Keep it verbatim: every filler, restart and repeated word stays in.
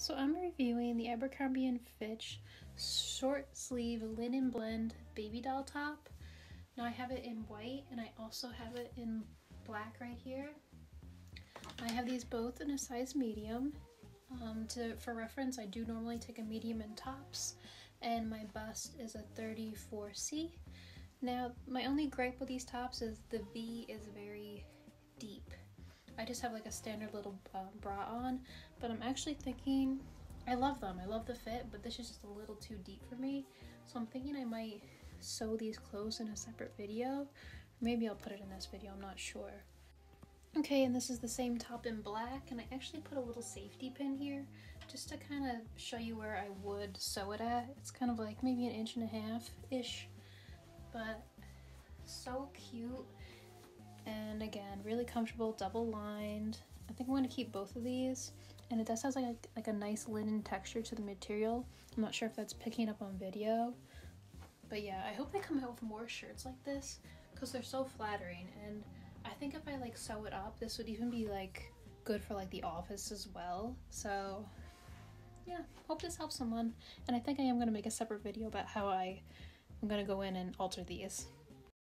So I'm reviewing the Abercrombie and Fitch short sleeve linen blend baby doll top. Now I have it in white and I also have it in black right here. I have these both in a size medium. Um, to, for reference, I do normally take a medium in tops and my bust is a thirty-four C. Now my only gripe with these tops is the V is very deep. I just have like a standard little uh, bra on, but I'm actually thinking, I love them, I love the fit, but this is just a little too deep for me. So I'm thinking I might sew these clothes in a separate video. Maybe I'll put it in this video, I'm not sure. Okay, and this is the same top in black, and I actually put a little safety pin here just to kind of show you where I would sew it at. It's kind of like maybe an inch and a half-ish, but so cute. And again, really comfortable, double lined. I think I'm going to keep both of these, and it does have like a, like a nice linen texture to the material. I'm not sure if that's picking up on video, but yeah, I hope they come out with more shirts like this because they're so flattering. And I think if I like sew it up, this would even be like good for like the office as well. So yeah, hope this helps someone. And I think I am going to make a separate video about how I, I'm going to go in and alter these.